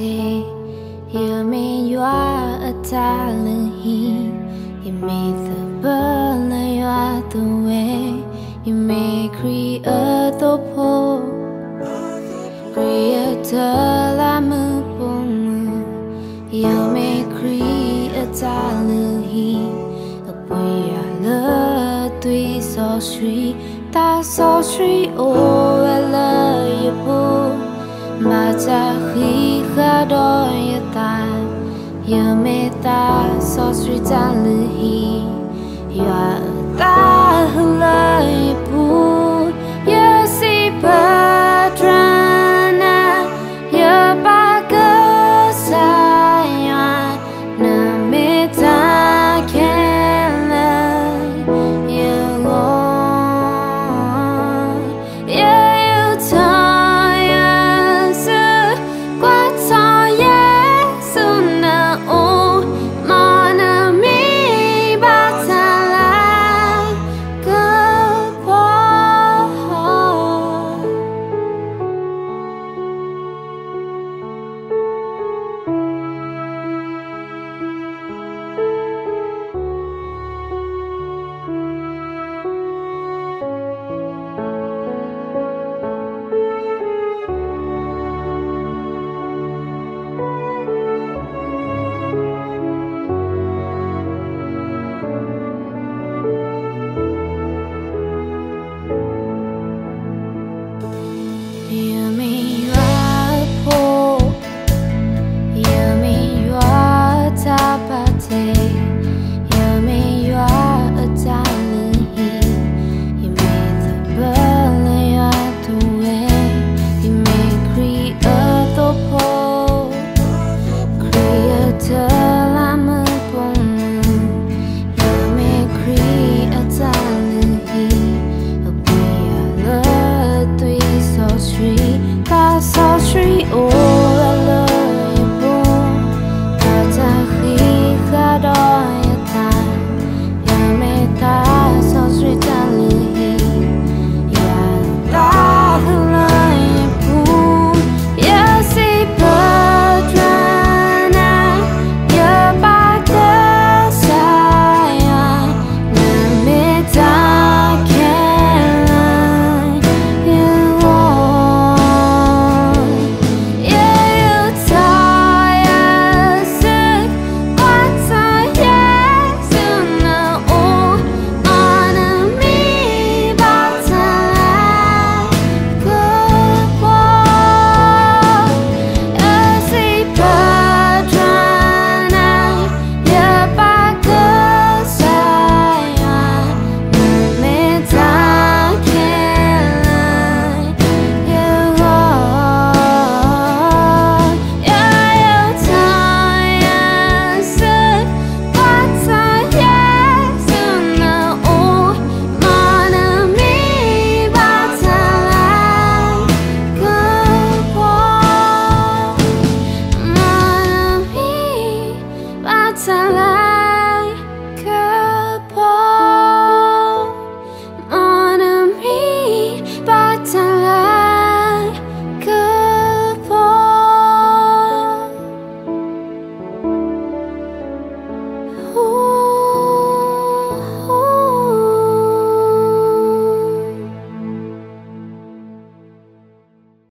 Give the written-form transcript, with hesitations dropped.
Dante. You mean you are a talent here. You made the burn, you are the way. You may create the pole. Creator lamupomu. You may create a talent here. The way I love three so sweet. That's so sweet. Oh, I love you, boo. Mà cha khi khá đôi ta yêu mê ta so suy ta lư hi yêu ta hư lời bu.